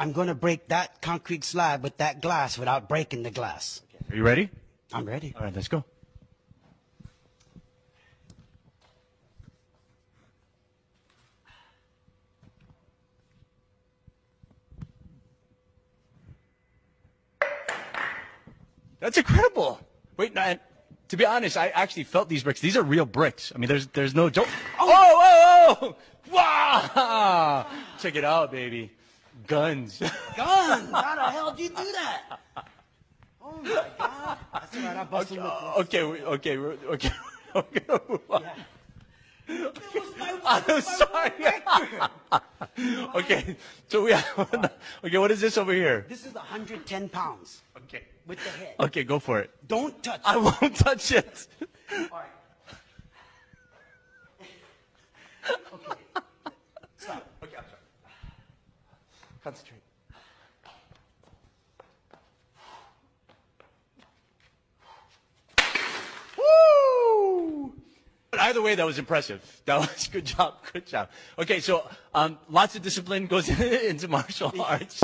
I'm going to break that concrete slab with that glass without breaking the glass. Are you ready? I'm ready. All right, let's go. That's incredible. Wait, no, to be honest, I actually felt these bricks. These are real bricks. I mean, there's no joke. Oh, oh, oh! Wow! Check it out, baby. Guns. Guns! How the hell did you do that? Oh my God! That's right. I busted okay. Yeah. I'm sorry. Okay, so we have, okay, what is this over here? This is 110 pounds. Okay. With the head. Okay, go for it. Don't touch it. I won't touch it. All right. Okay. Stop. Okay, I'm sorry. Concentrate. Woo! But either way, that was impressive. That was good job. Good job. Okay, so lots of discipline goes into martial arts.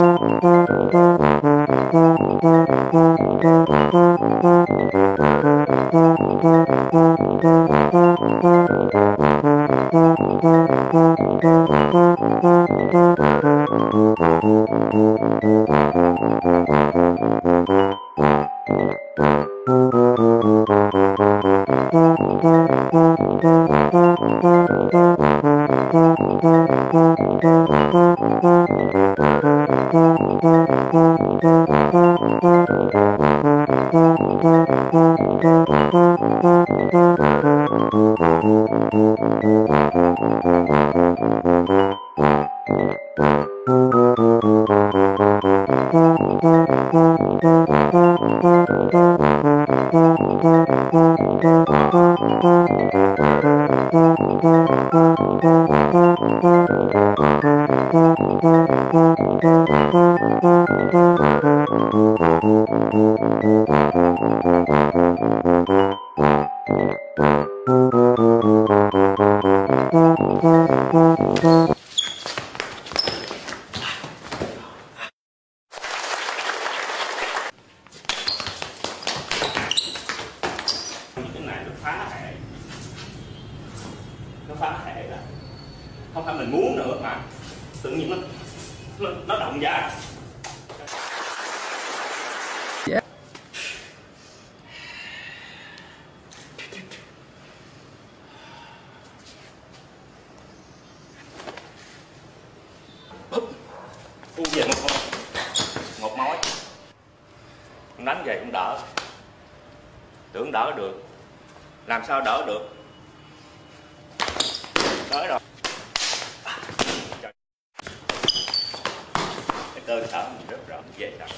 Cơ sở mình rất rộng, dễ dàng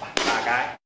3 cái.